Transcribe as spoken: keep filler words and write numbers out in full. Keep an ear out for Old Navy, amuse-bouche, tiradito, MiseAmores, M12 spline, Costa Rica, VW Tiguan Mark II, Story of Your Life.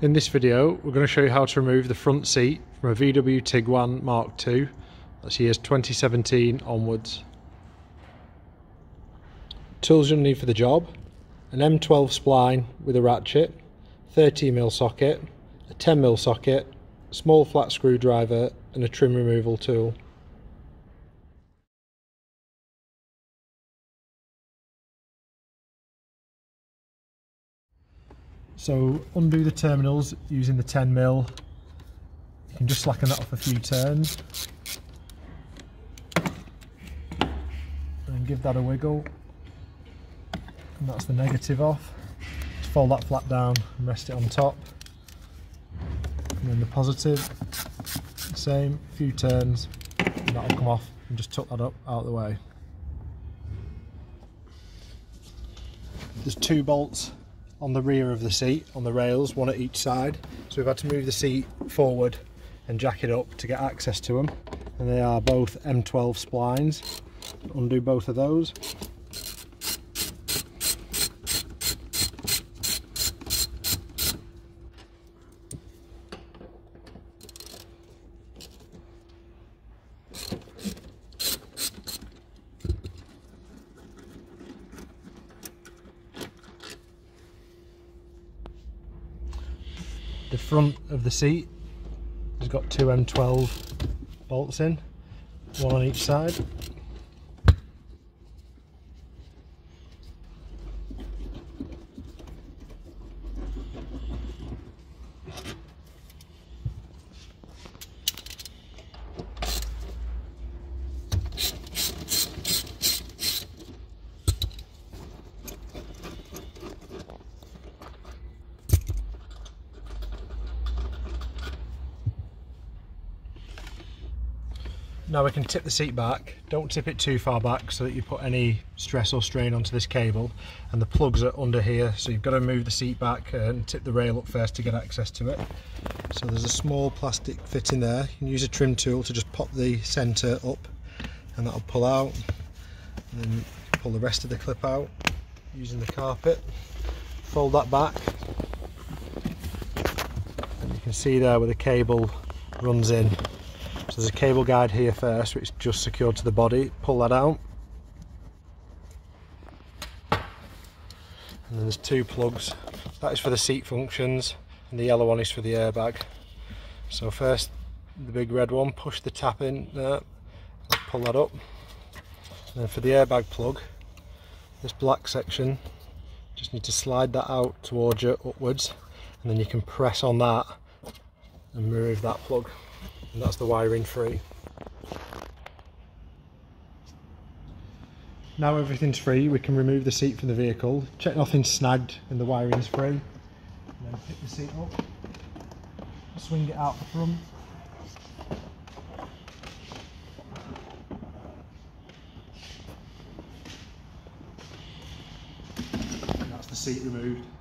In this video, we're going to show you how to remove the front seat from a V W Tiguan Mark two. That's years twenty seventeen onwards. Tools you'll need for the job: an M twelve spline with a ratchet, thirty millimeter socket, a ten millimeter socket, small flat screwdriver and a trim removal tool. So undo the terminals using the ten millimeter, you can just slacken that off a few turns and give that a wiggle, and that's the negative off. Just fold that flap down and rest it on top, and then the positive, the same, a few turns and that'll come off, and just tuck that up out of the way. There's two bolts on the rear of the seat, on the rails, one at each side, so we've had to move the seat forward and jack it up to get access to them, and they are both M twelve splines. Undo both of those, the front of the seat has got two M twelve bolts in, one on each side. Now we can tip the seat back. Don't tip it too far back so that you put any stress or strain onto this cable, and the plugs are under here, so you've got to move the seat back and tip the rail up first to get access to it. So there's a small plastic fit in there. You can use a trim tool to just pop the centre up and that'll pull out, and then pull the rest of the clip out using the carpet. Fold that back and you can see there where the cable runs in. So there's a cable guide here first, which is just secured to the body. Pull that out, and then there's two plugs. That is for the seat functions, and the yellow one is for the airbag. So first, the big red one, push the tap in there, pull that up. And then for the airbag plug, this black section, just need to slide that out towards you upwards, and then you can press on that and remove that plug. And that's the wiring free. Now everything's free, we can remove the seat from the vehicle. Check nothing's snagged and the wiring's free. And then pick the seat up, swing it out the front. And that's the seat removed.